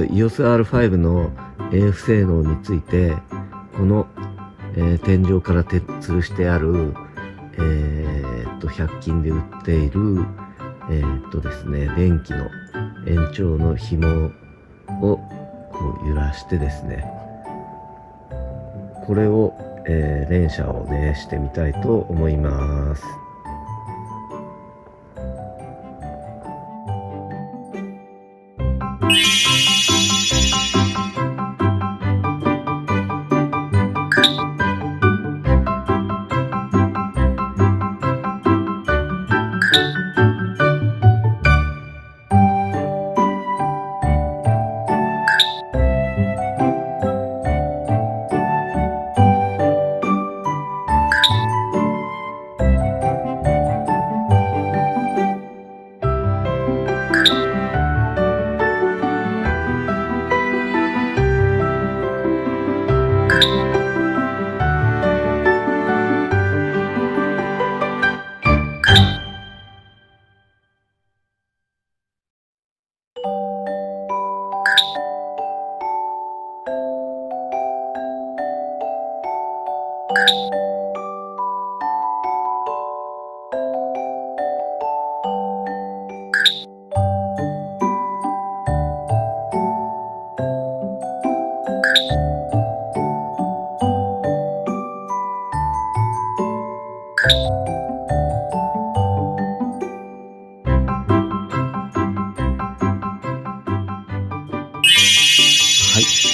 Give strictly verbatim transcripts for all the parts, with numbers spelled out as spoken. と イーオーエスアールファイブ の エーエフ 性能について、この、えー、天井からて吊るしてある、えー、っとひゃく均で売っている、えー、っとですね、電気の延長の紐をこう揺らしてですね、これを、えー、連射をねしてみたいと思います。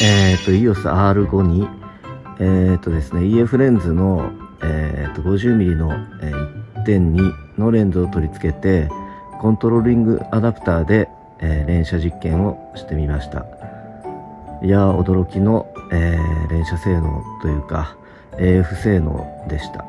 えーと、イーオーエスアールファイブ に、えーとですね、イーエフ レンズの、えーと、ごじゅうミリ の、えー、いってんに のレンズを取り付けて、コントローリングアダプターで、えー、連射実験をしてみました。いやー、驚きの、えー、連射性能というか、エーエフ 性能でした。